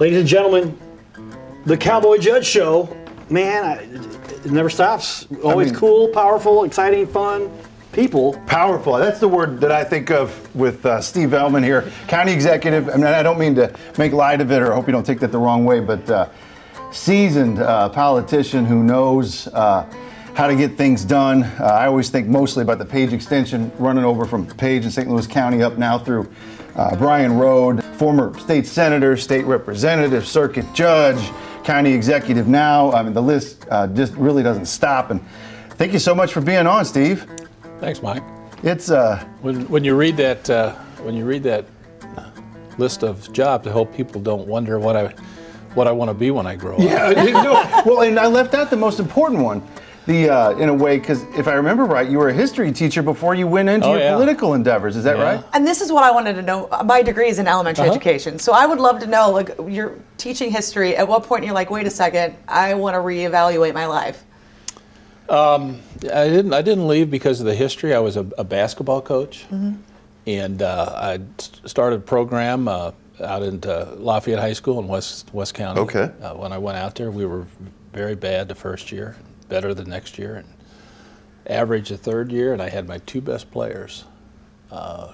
Ladies and gentlemen, the Cowboy Judge Show. Man, it never stops. Always cool, powerful, exciting, fun people. Powerful. That's the word that I think of with Steve Ehlmann here, county executive. I mean, I don't mean to make light of it, or I hope you don't take that the wrong way, but seasoned politician who knows how to get things done. I always think mostly about the Page extension running over from Page in St. Louis County up now through Bryan Road, former state senator, state representative, circuit judge, county executive now. I mean, the list just really doesn't stop. And thank you so much for being on, Steve. Thanks, Mike. It's when you read that list of jobs, I hope people don't wonder what I want to be when I grow up. Yeah, you know, well, and I left out the most important one. In a way, because if I remember right, you were a history teacher before you went into your political endeavors. Is that right? And this is what I wanted to know. My degree is in elementary education, so I would love to know, like, you're teaching history. At what point you're like, wait a second, I want to reevaluate my life? I didn't leave because of the history. I was a basketball coach, and I started a program out in Lafayette High School in West County. Okay. When I went out there, we were very bad the first year. Better the next year, and average the third year, and I had my two best players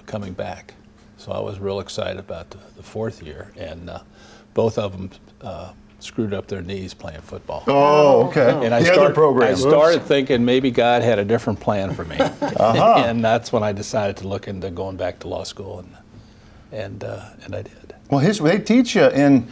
coming back. So I was real excited about the fourth year, and both of them screwed up their knees playing football. Oh, okay. And I started thinking maybe God had a different plan for me, and that's when I decided to look into going back to law school, and I did. Well, they teach you in.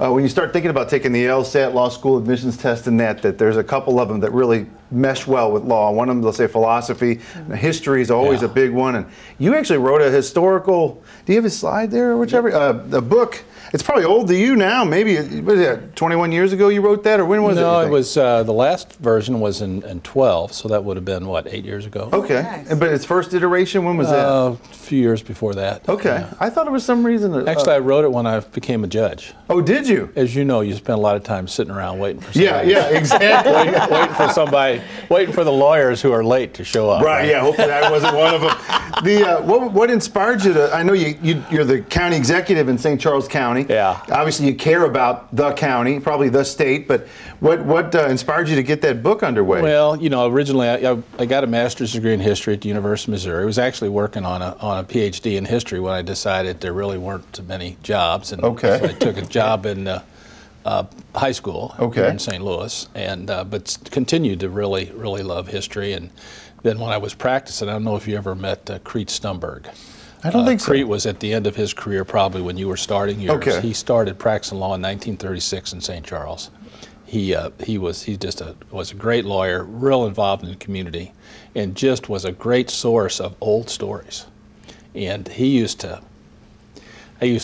When you start thinking about taking the LSAT law school admissions test and that there's a couple of them that really mesh well with law. One of them, they'll say philosophy, history is always a big one. And you actually wrote a historical, do you have a slide there or whichever, a book. It's probably old to you now, maybe, what is that, 21 years ago you wrote that, or when was it? No, it was, the last version was in 12, so that would have been, what, 8 years ago? Okay, nice. But its first iteration, when was that? A few years before that. Okay, I thought it was some reason that... Actually, I wrote it when I became a judge. Oh, did you? As you know, you spend a lot of time sitting around waiting for somebody. Yeah, exactly. waiting for somebody, waiting for the lawyers who are late to show up. Right, yeah, hopefully I wasn't one of them. The, what inspired you to, I know you're the county executive in St. Charles County. Yeah. Obviously, you care about the county, probably the state, but what inspired you to get that book underway? Well, you know, originally I got a master's degree in history at the University of Missouri. I was actually working on a PhD in history when I decided there really weren't many jobs, and so I took a job in high school here in St. Louis, and but continued to really love history. And then when I was practicing, I don't know if you ever met Crete Stumberg. I don't think so. Crete was at the end of his career, probably when you were starting yours. Okay. He started practicing law in 1936 in St. Charles. He was a great lawyer, real involved in the community, and just was a great source of old stories. And I used to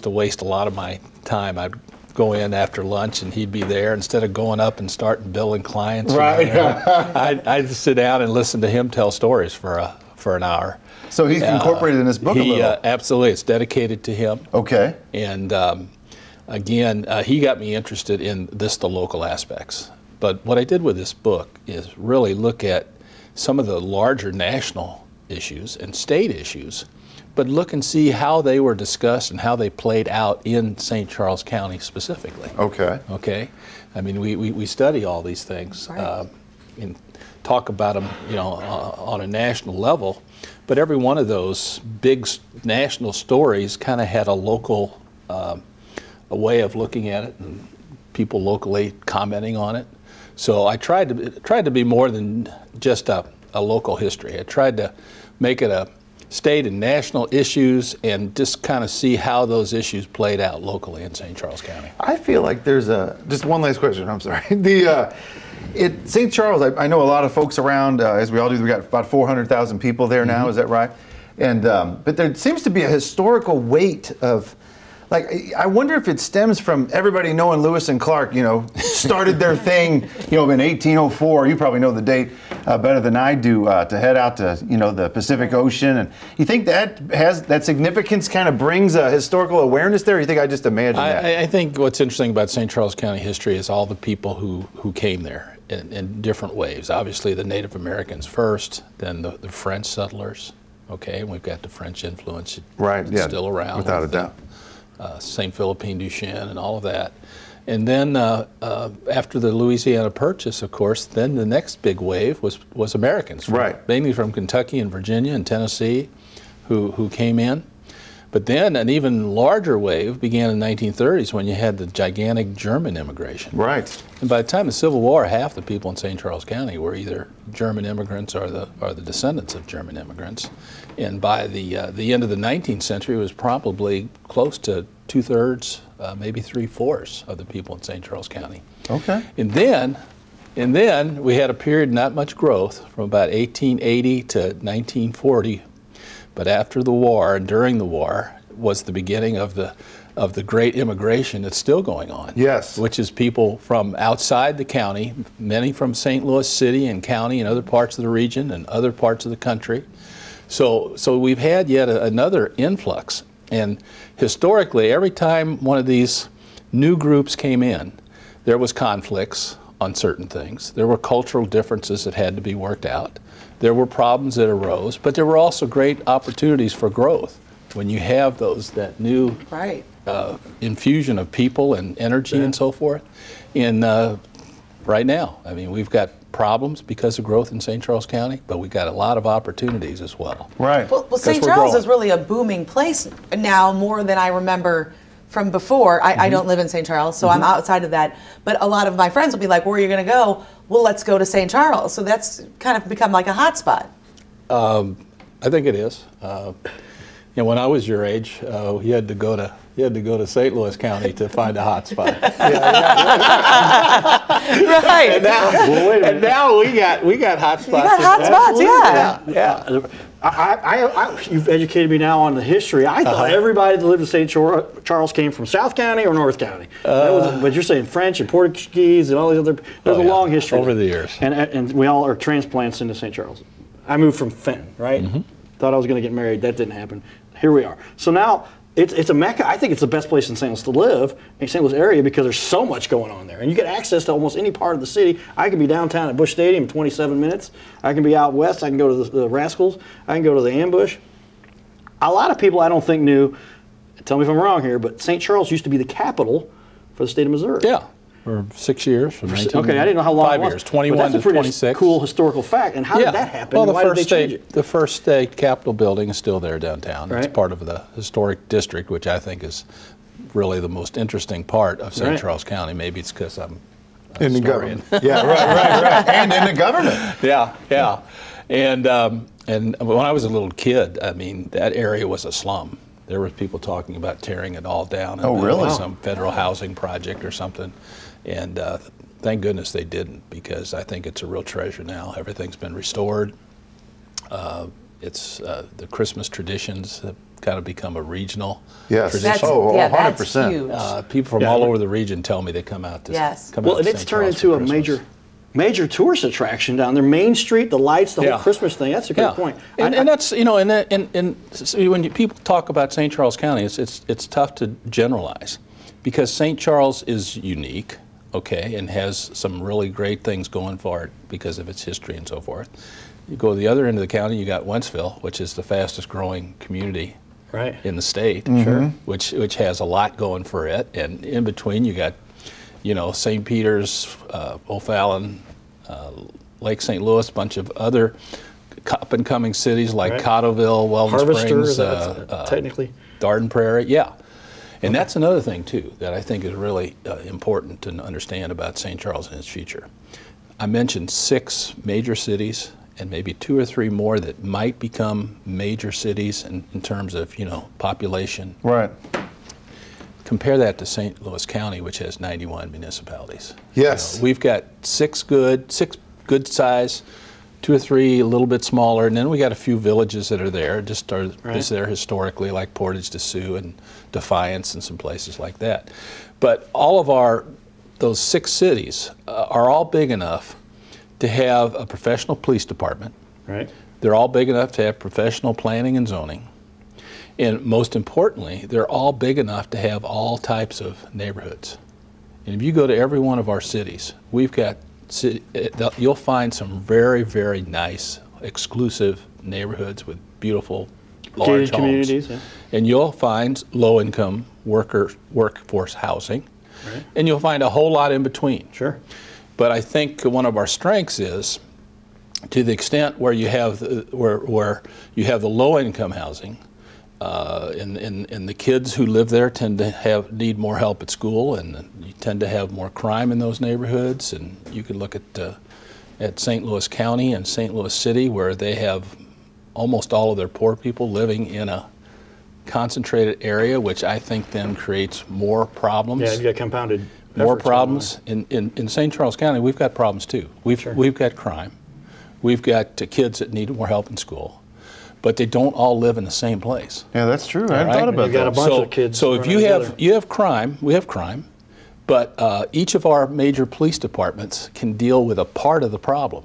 waste a lot of my time. I'd go in after lunch, and he'd be there instead of going up and starting billing clients. Right. I'd sit down and listen to him tell stories for an hour. So he's incorporated in this book a little. Absolutely, it's dedicated to him. Okay. And again, he got me interested in the local aspects. But what I did with this book is really look at some of the larger national issues and state issues, but look and see how they were discussed and how they played out in St. Charles County specifically. Okay. Okay. I mean, we study all these things and talk about them, you know, on a national level. But every one of those big national stories kind of had a local a way of looking at it, and people locally commenting on it. So I tried to be more than just a local history. I tried to make it a state and national issues, and just kind of see how those issues played out locally in St. Charles County. I feel like there's just one last question. I'm sorry. St. Charles, I know a lot of folks around, as we all do, we've got about 400,000 people there now, is that right? And but there seems to be a historical weight of, like, I wonder if it stems from everybody knowing Lewis and Clark, you know, started their thing, you know, in 1804, you probably know the date better than I do, to head out to, you know, the Pacific Ocean. And you think that has, that significance kind of brings a historical awareness there, or you think I just imagined that? I think what's interesting about St. Charles County history is all the people who came there in different waves. Obviously the Native Americans first, then the French settlers, okay, and we've got the French influence still around. Without a doubt. St. Philippine du Chien and all of that. And then after the Louisiana Purchase, of course, then the next big wave was Americans, mainly from Kentucky and Virginia and Tennessee, who came in. But then an even larger wave began in the 1930s when you had the gigantic German immigration. Right. And by the time the Civil War, half the people in St. Charles County were either German immigrants or the descendants of German immigrants. And by the end of the 19th century, it was probably close to 2/3, maybe 3/4 of the people in St. Charles County. Okay. And then we had a period of not much growth from about 1880 to 1940. But after the war and during the war was the beginning of the great immigration that's still going on. Yes. Which is people from outside the county, many from St. Louis City and county and other parts of the region and other parts of the country. So we've had yet another influx. And historically, every time one of these new groups came in, there was conflicts on certain things. There were cultural differences that had to be worked out. There were problems that arose, but there were also great opportunities for growth when you have that new infusion of people and energy and so forth. And right now, I mean, we've got problems because of growth in St. Charles County, but we've got a lot of opportunities as well. Right. Well St. Charles is really a booming place now, more than I remember from before. I don't live in St. Charles, so I'm outside of that. But a lot of my friends will be like, where are you going to go? Well, let's go to St. Charles. So that's kind of become like a hot spot. I think it is. You know, when I was your age, you had to go to St. Louis County to find a hot spot. Right. And now, we got hot spots. You got hot spots, yeah. You've educated me now on the history. I thought everybody that lived in St. Charles came from South County or North County. But you're saying French and Portuguese and all these other. There's a long history over the years, and we all are transplants into St. Charles. I moved from Fenton, right? Thought I was going to get married. That didn't happen. Here we are. So now. It's a mecca. I think it's the best place in St. Louis to live, in St. Louis area, because there's so much going on there. And you get access to almost any part of the city. I can be downtown at Busch Stadium in 27 minutes. I can be out west. I can go to the Rascals. I can go to the Ambush. A lot of people I don't think knew, tell me if I'm wrong here, but St. Charles used to be the capital for the state of Missouri. Yeah. For 6 years, from 19... Okay, I didn't know how long 5 years, 21 to 26. That's a cool historical fact. And how did that happen? Well, the first state capitol building is still there downtown. Right. It's part of the historic district, which I think is really the most interesting part of St. Charles County. Maybe it's because I'm a historian. In the government. Yeah, right. And in the government. Yeah. And when I was a little kid, I mean, that area was a slum. There were people talking about tearing it all down. And really? Some federal housing project or something. And thank goodness they didn't, because I think it's a real treasure now. Everything's been restored. It's the Christmas traditions have kind of become a regional tradition. That's, 100%. Huge. People from all over the region tell me they come out to come out to St. Charles turned into a major tourist attraction down there. Main Street, the lights, the whole Christmas thing. That's a good point. And that's, you know, and when people talk about St. Charles County, it's tough to generalize, because St. Charles is unique. Okay, and has some really great things going for it because of its history and so forth. You go to the other end of the county, you got Wentzville, which is the fastest growing community in the state, which has a lot going for it. And in between, you got, you know, St. Peter's, O'Fallon, Lake St. Louis, bunch of other up and coming cities like Cottleville, Welland Springs, technically Darden Prairie, And that's another thing, too, that I think is really important to understand about St. Charles and its future. I mentioned 6 major cities and maybe 2 or 3 more that might become major cities in terms of, you know, population. Right. Compare that to St. Louis County, which has 91 municipalities. Yes. You know, we've got 6 good size, 2 or 3 a little bit smaller, and then we got a few villages that are there, just are is there historically, like Portage de Sioux and Defiance and some places like that. But all of those 6 cities are all big enough to have a professional police department. Right. They're all big enough to have professional planning and zoning. And most importantly, they're all big enough to have all types of neighborhoods. And if you go to every one of our cities, we've got you'll find some very, very nice, exclusive neighborhoods with beautiful large communities, homes. Yeah. And you'll find low-income workforce housing, right. And you'll find a whole lot in between. Sure. But I think one of our strengths is, to the extent where you have the low-income housing, and the kids who live there tend to need more help at school, and you tend to have more crime in those neighborhoods. And you can look at St. Louis County and St. Louis City, where they have almost all of their poor people living in a concentrated area, which I think then creates more problems. Yeah, you got compounded more problems. In St. Charles County, we've got problems too. We've got crime. We've got kids that need more help in school, but they don't all live in the same place. Yeah, that's true. I hadn't thought about that. You've got a bunch of kids. So if you have crime, we have crime, but each of our major police departments can deal with a part of the problem,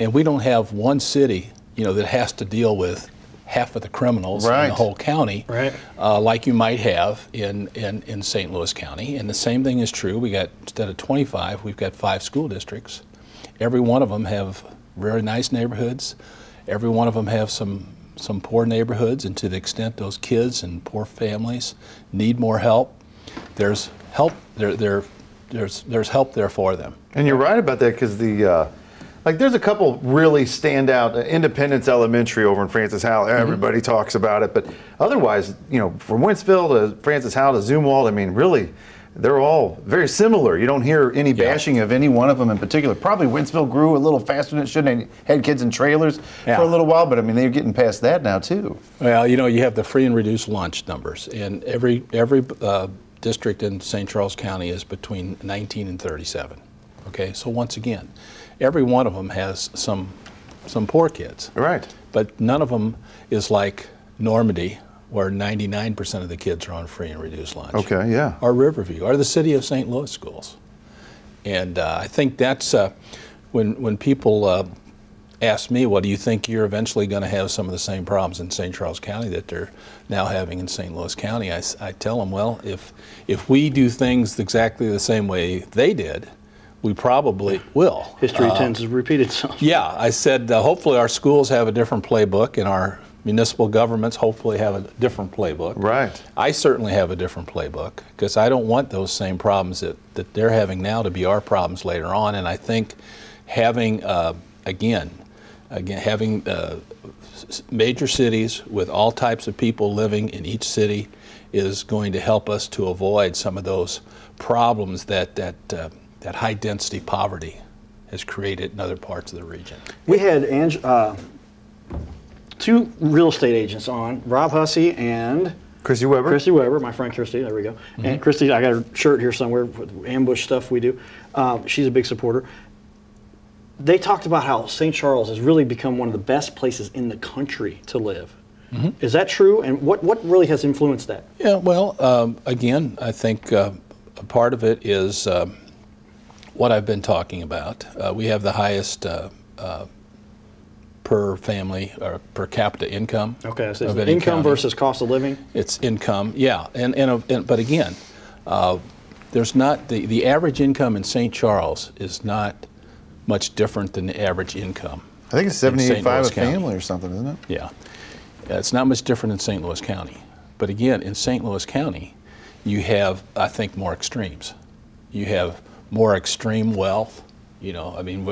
and we don't have one city, you know, that has to deal with half of the criminals in the whole county, right. Like you might have in St. Louis County. And the same thing is true. We got, instead of 25, we've got 5 school districts. Every one of them have very nice neighborhoods. Every one of them have some poor neighborhoods, and to the extent those kids and poor families need more help. There's help there for them. And you're right about that, because there's a couple really standout, Independence Elementary over in Francis Howell. Everybody talks about it, but otherwise, you know, from Wentzville to Francis Howell to Zumwalt, I mean, really, they're all very similar. You don't hear any bashing of any one of them in particular. Probably Wentzville grew a little faster than it should, and had kids in trailers for a little while, but I mean, they're getting past that now too. Well, you know, you have the free and reduced lunch numbers, and every district in St. Charles County is between 19 and 37. Okay, so once again, every one of them has some poor kids. Right. But none of them is like Normandy, where 99% of the kids are on free and reduced lunch. Okay, yeah. Or Riverview, or the city of St. Louis schools. And I think that's, when people ask me, well, do you think you're eventually going to have some of the same problems in St. Charles County that they're now having in St. Louis County? I tell them, well, if we do things exactly the same way they did, we probably will. History tends to repeat itself. Yeah, I said, hopefully our schools have a different playbook, and our municipal governments hopefully have a different playbook. Right. I certainly have a different playbook, because I don't want those same problems that they're having now to be our problems later on. And I think having, having major cities with all types of people living in each city is going to help us to avoid some of those problems that high-density poverty has created in other parts of the region. We had two real estate agents on, Rob Hussey and Christy Weber. Christy Weber, my friend Christy, there we go. Mm-hmm. And Christy, I got her shirt here somewhere with ambush stuff we do. She's a big supporter. They talked about how St. Charles has really become one of the best places in the country to live. Mm-hmm. Is that true? And what really has influenced that? Yeah, well, again, I think a part of it is what I've been talking about. We have the highest per family or per capita income. Okay, so it's income versus cost of living? It's income, yeah. But again, there's not the average income in St. Charles is not much different than the average income. I think it's $78,500 a family or something, isn't it? Yeah. It's not much different in St. Louis County. But again, in St. Louis County, you have, I think, more extremes. You have more extreme wealth, you know. I mean,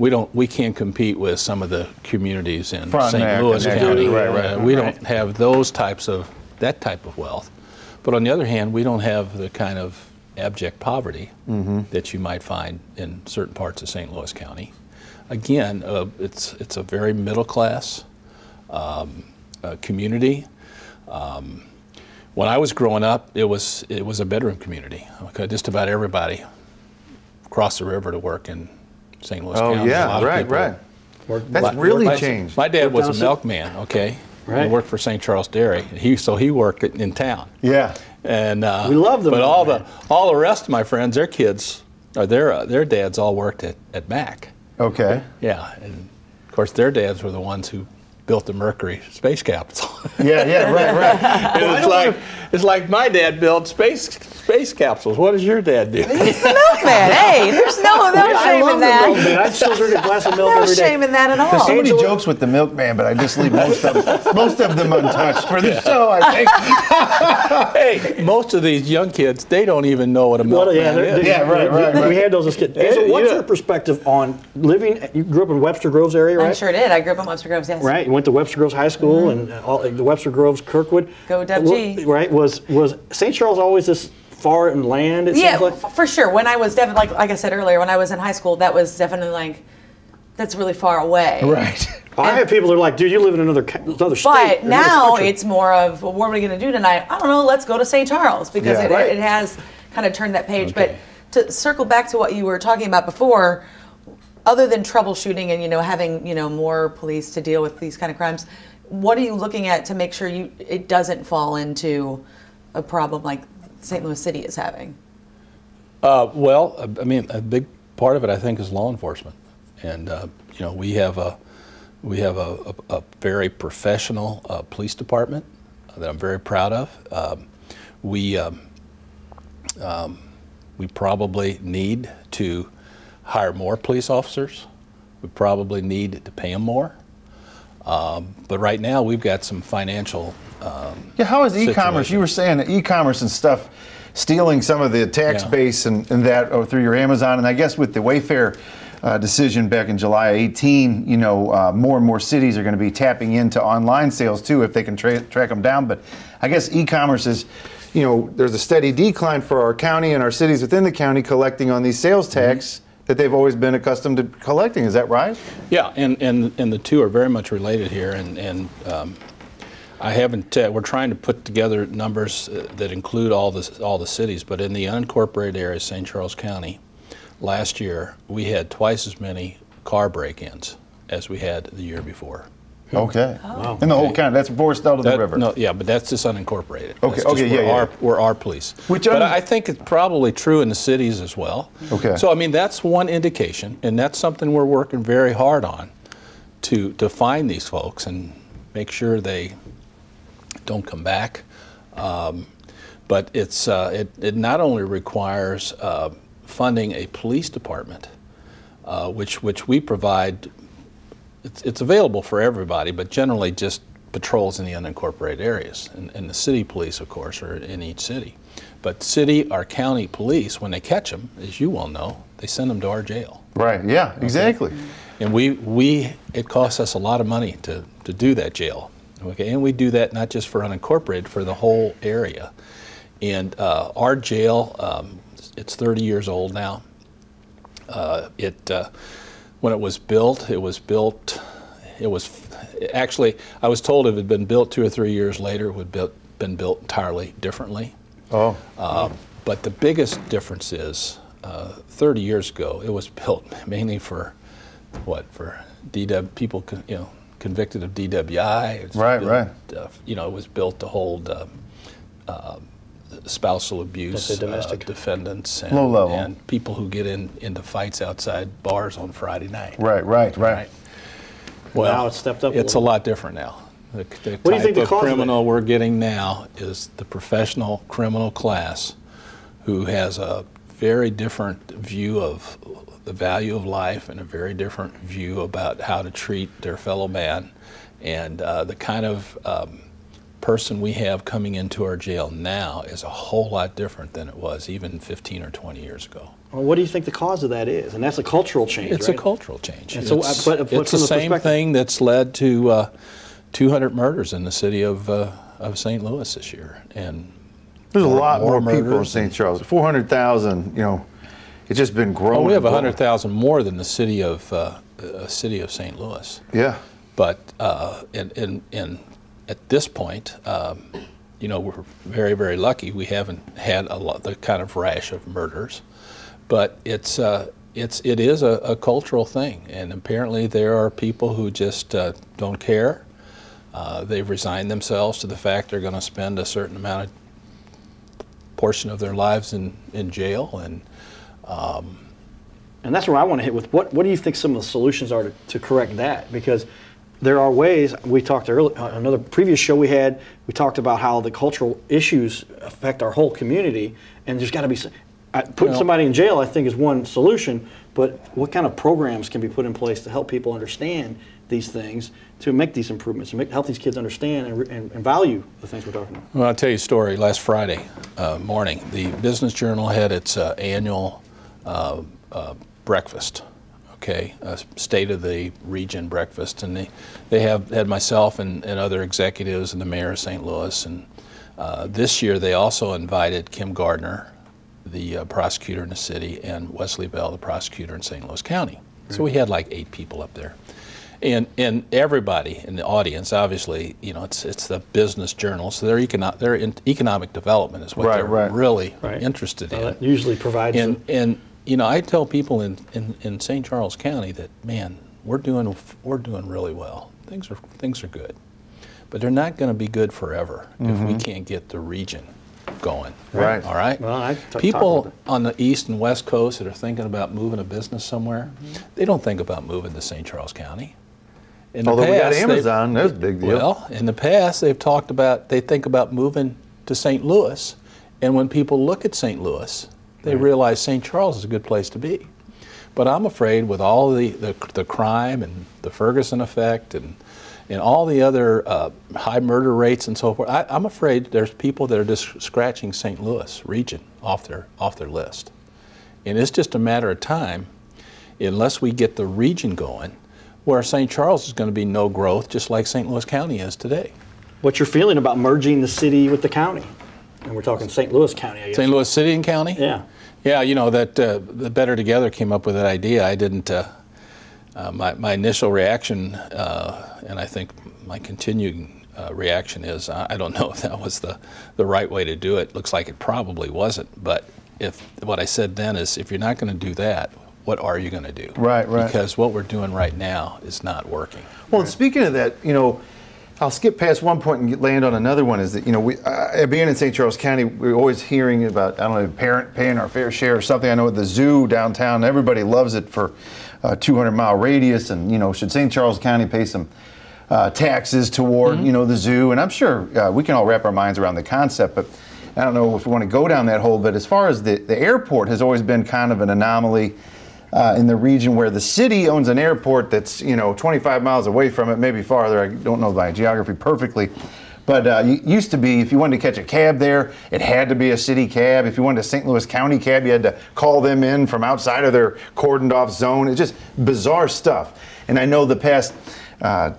we can't compete with some of the communities in St. Louis County. We don't have that type of wealth. But on the other hand, we don't have the kind of abject poverty that you might find in certain parts of St. Louis County. Again, it's a very middle class community. When I was growing up, it was a bedroom community. Okay, just about everybody crossed the river to work in St. Louis County. Oh yeah, right. That's really changed. My dad was a milkman. Okay, right. He worked for St. Charles Dairy. So he worked in town. Yeah, and we love them. But all the rest of my friends, their kids or their dads all worked at Mac. Okay. Yeah, and of course their dads were the ones who built the Mercury space capsule. Yeah, right. It's like my dad built space space capsules. What does your dad do? He's the milkman. Hey, there's no shame in that. I still drink a glass of milk every day. No shame in that at all. There's so many jokes with the milkman, but I just leave most of them untouched for the show, I think. Hey, most of these young kids, they don't even know what a milkman is. Yeah, right. We had those as kids. So what's your perspective on living? You grew up in Webster Groves area, right? I sure did. I grew up in Webster Groves, yes. Right. You went to Webster Groves High School and the Webster Groves, Kirkwood. Go WG. Right. Was St. Charles always this far inland? Yeah, like? For sure. When I was definitely, like I said earlier, when I was in high school, that was definitely like, that's really far away. Right. And I have people that are like, dude, you live in another state. But now it's more of, well, what are we going to do tonight? I don't know. Let's go to St. Charles because it has kind of turned that page. Okay. But to circle back to what you were talking about before, other than troubleshooting and having more police to deal with these kind of crimes, what are you looking at to make sure it doesn't fall into a problem like St. Louis City is having? Well, I mean, a big part of it, I think, is law enforcement, and we have a very professional police department that I'm very proud of. We probably need to hire more police officers. We probably need to pay them more. But right now we've got some financial how is e-commerce? You were saying that e-commerce and stuff stealing some of the tax base and that through your Amazon, and I guess with the Wayfair decision back in July 18, more and more cities are going to be tapping into online sales too if they can track them down. But I guess e-commerce is, there's a steady decline for our county and our cities within the county collecting on these sales tax that they've always been accustomed to collecting. Is that right? Yeah, and the two are very much related here. And I haven't. We're trying to put together numbers that include all the cities. But in the unincorporated area of St. Charles County, last year we had twice as many car break-ins as we had the year before. Okay. Oh. Wow. In the whole county. That's forced out of the river. No, yeah, but that's just unincorporated. Okay. That's we're our police. But I think it's probably true in the cities as well. Okay. So I mean, that's one indication, and that's something we're working very hard on to find these folks and make sure they don't come back. But it's it not only requires funding a police department, which we provide. It's available for everybody, but generally just patrols in the unincorporated areas. And the city police, of course, are in each city. But city or county police, when they catch them, as you well know, they send them to our jail. Right, yeah, exactly. Okay. And it costs us a lot of money to do that jail. Okay, and we do that not just for unincorporated, for the whole area. And our jail, it's 30 years old now. When it was built, actually, I was told if it had been built 2 or 3 years later, it would have been built entirely differently. Oh. But the biggest difference is 30 years ago, it was built mainly for people convicted of DWI. It's right, built, right. It was built to hold spousal abuse, domestic defendants, and, and people who get into fights outside bars on Friday night. Right. Well, now it's stepped up. It's a lot different now. The type of criminal we're getting now is the professional criminal class, who has a very different view of the value of life and a very different view about how to treat their fellow man, and the kind of person we have coming into our jail now is a whole lot different than it was even 15 or 20 years ago. Well, what do you think the cause of that is? And that's a cultural change, It's right? a cultural change. And it's the same thing that's led to 200 murders in the city of St. Louis this year. And there's a lot more people in St. Charles. 400,000, it's just been growing. Well, we have 100,000 more than the city of St. Louis. Yeah. But at this point, we're very, very lucky. We haven't had the kind of rash of murders, but it is a cultural thing, and apparently there are people who just don't care. They've resigned themselves to the fact they're going to spend a certain portion of their lives in jail, and that's where I want to hit with what do you think some of the solutions are to correct that? Because there are ways. We talked earlier, another previous show we had, we talked about how the cultural issues affect our whole community, and there's got to be putting somebody in jail, I think, is one solution. But what kind of programs can be put in place to help people understand these things, to make these improvements, and help these kids understand and value the things we're talking about? Well, I'll tell you a story. Last Friday morning, the Business Journal had its annual breakfast. Okay, a state of the region breakfast, and they had myself and other executives and the mayor of St. Louis, and this year they also invited Kim Gardner, the prosecutor in the city, and Wesley Bell, the prosecutor in St. Louis County. Mm-hmm. So we had like 8 people up there, and everybody in the audience, obviously, you know, it's the Business Journal, so they're in economic development is what they're really interested in. That usually provides and you know, I tell people in St. Charles County that, man, we're doing really well. Things are good, but they're not going to be good forever if we can't get the region going. Right. All right. Well, people on the east and west coast that are thinking about moving a business somewhere, they don't think about moving to St. Charles County. Although we got Amazon, that's a big deal. Well, in the past they've talked about they think about moving to St. Louis, and when people look at St. Louis, they realize St. Charles is a good place to be. But I'm afraid with all the crime and the Ferguson effect and all the other high murder rates and so forth, I'm afraid there's people that are just scratching St. Louis region off their list. And it's just a matter of time, unless we get the region going, where St. Charles is going to be no growth, just like St. Louis County is today. What's your feeling about merging the city with the county? And we're talking St. Louis County, I guess. St. Louis City and County? Yeah. Yeah, you know, that the Better Together came up with that idea. I didn't, my initial reaction, and I think my continuing reaction is, I don't know if that was the right way to do it. Looks like it probably wasn't. But if what I said then is, if you're not going to do that, what are you going to do? Right, right. Because what we're doing right now is not working. Well, speaking of that, you know, I'll skip past one point and land on another one, is that, you know, we, being in St. Charles County, we're always hearing about, I don't know, parent paying our fair share or something. I know at the zoo downtown, everybody loves it for a 200-mile radius, and, you know, should St. Charles County pay some taxes toward, you know, the zoo? And I'm sure we can all wrap our minds around the concept, but I don't know if we want to go down that hole. But as far as the airport has always been kind of an anomaly in the region, where the city owns an airport that's, you know, 25 miles away from it, maybe farther. I don't know my geography perfectly, but it used to be, if you wanted to catch a cab there, it had to be a city cab. If you wanted a St. Louis County cab, you had to call them in from outside of their cordoned off zone. It's just bizarre stuff. And I know the past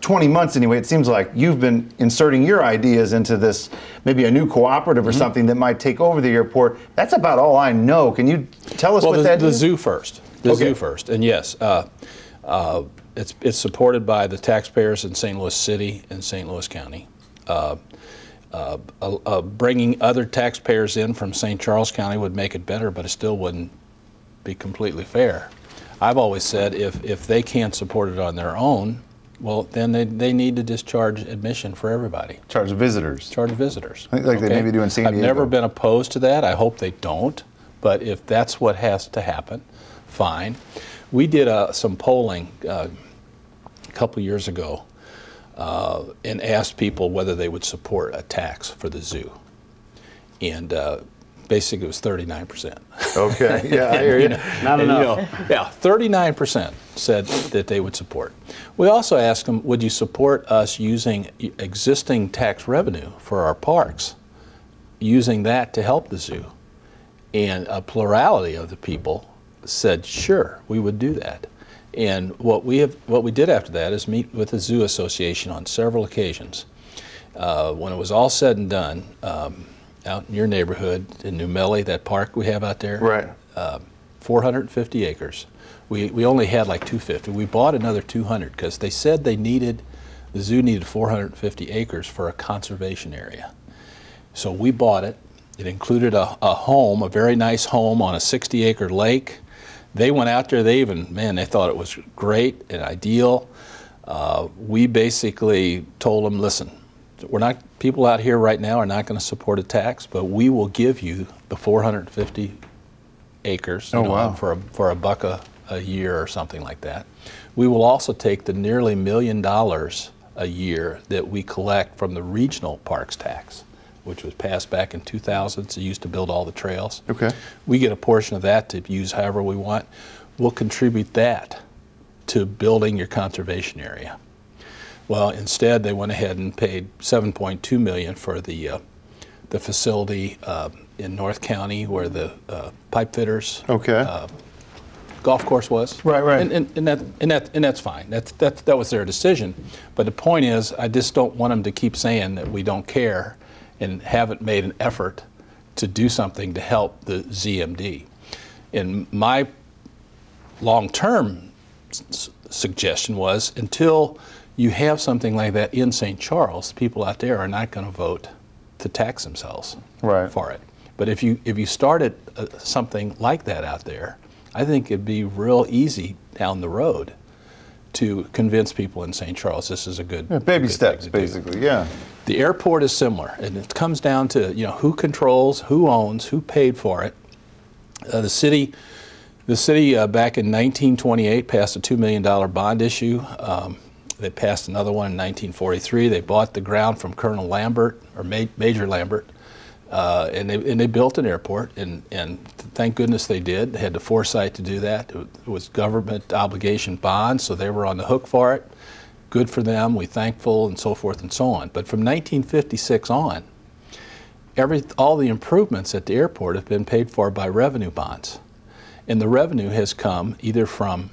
20 months anyway, it seems like you've been inserting your ideas into this, maybe a new cooperative or something that might take over the airport. That's about all I know. Can you tell us what that is? The zoo first. The zoo first, and yes, it's supported by the taxpayers in St. Louis City and St. Louis County. Bringing other taxpayers in from St. Charles County would make it better, but it still wouldn't be completely fair. I've always said if they can't support it on their own, well, then they need to just charge admission for everybody. Charge visitors. Charge visitors. I think like they maybe do in San Diego. I've never been opposed to that. I hope they don't, but if that's what has to happen, fine. We did some polling a couple years ago and asked people whether they would support a tax for the zoo. And basically it was 39%. Okay, yeah, I hear you. Not enough. You know, yeah, 39% said that they would support. We also asked them, would you support us using existing tax revenue for our parks, using that to help the zoo? And a plurality of the people said, sure, we would do that. And what we did after that is meet with the Zoo Association on several occasions. When it was all said and done, out in your neighborhood in New Melly, that park we have out there, right? 450 acres. We only had like 250. We bought another 200 because they said the zoo needed 450 acres for a conservation area. So we bought it. It included a home, a very nice home on a 60-acre lake. They went out there, they thought it was great and ideal. We basically told them, listen, people out here right now are not going to support a tax, but we will give you the 450 acres for a buck a a year or something like that. We will also take the nearly $1 million a year that we collect from the regional parks tax, which was passed back in 2000, so used to build all the trails. Okay. We get a portion of that to use however we want. We'll contribute that to building your conservation area. Well, instead they went ahead and paid $7.2 million for the facility in North County where the pipe fitters golf course was. Right, right. And that's fine. That was their decision. But the point is, I just don't want them to keep saying that we don't care and haven't made an effort to do something to help the ZMD. And my long-term suggestion was, until you have something like that in St. Charles, people out there are not going to vote to tax themselves for it. But if you started something like that out there, I think it'd be real easy down the road to convince people in St. Charles this is a good baby steps, basically. Yeah. The airport is similar, and it comes down to, you know, who controls, who owns, who paid for it. The city back in 1928 passed a $2 million bond issue. They passed another one in 1943. They bought the ground from Colonel Lambert, or Major Lambert, and they built an airport, and thank goodness they did. They had the foresight to do that. It was government obligation bonds, so they were on the hook for it. Good for them, we're thankful, and so forth and so on. But from 1956 on, all the improvements at the airport have been paid for by revenue bonds. And the revenue has come either from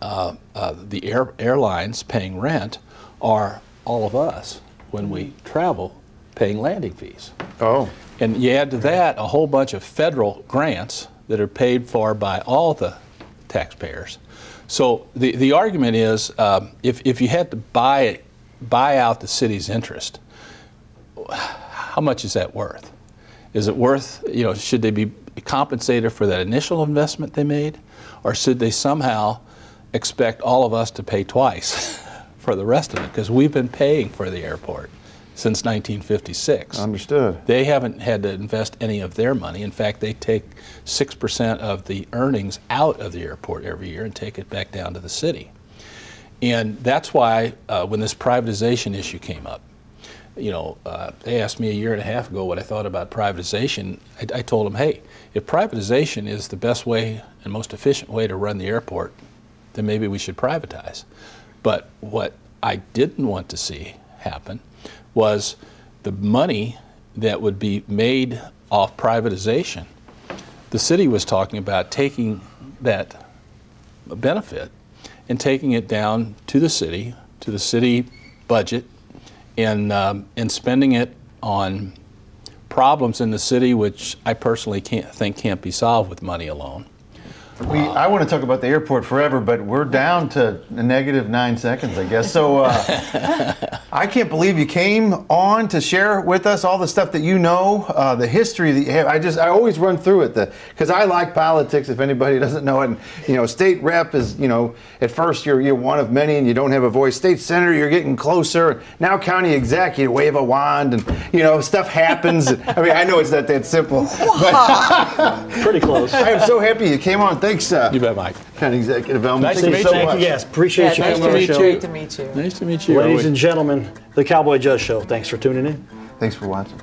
the airlines paying rent, or all of us, when we travel, paying landing fees. Oh. And you add to that a whole bunch of federal grants that are paid for by all the taxpayers. So the argument is, if you had to buy out the city's interest, how much is that worth? Is it worth, you know, should they be compensated for that initial investment they made, or should they somehow expect all of us to pay twice for the rest of it, because we've been paying for the airport since 1956. Understood. They haven't had to invest any of their money. In fact, they take 6% of the earnings out of the airport every year and take it back down to the city. And that's why when this privatization issue came up, you know, they asked me a year and a half ago what I thought about privatization. I told them, hey, if privatization is the best way and most efficient way to run the airport, then maybe we should privatize. But what I didn't want to see happen was the money that would be made off privatization. The city was talking about taking that benefit and taking it down to the city budget, and spending it on problems in the city which I personally think can't be solved with money alone. I want to talk about the airport forever, but we're down to a negative 9 seconds, I guess. So I can't believe you came on to share with us all the stuff that you know, the history that you have. I always run through it because I like politics. If anybody doesn't know it, and, you know, state rep is, you know, at first you're one of many and you don't have a voice. State senator, you're getting closer. Now county exec, you wave a wand and, you know, stuff happens. I mean, I know it's not that simple, but pretty close. I am so happy you came on. Thanks, you bet, Mike. County Executive Ehlmann. Nice to meet you. Thank you. Yes, appreciate you. Nice to meet you. Great to meet you. Nice to meet you. Ladies and gentlemen, the Cowboy Judge Show. Thanks for tuning in. Thanks for watching.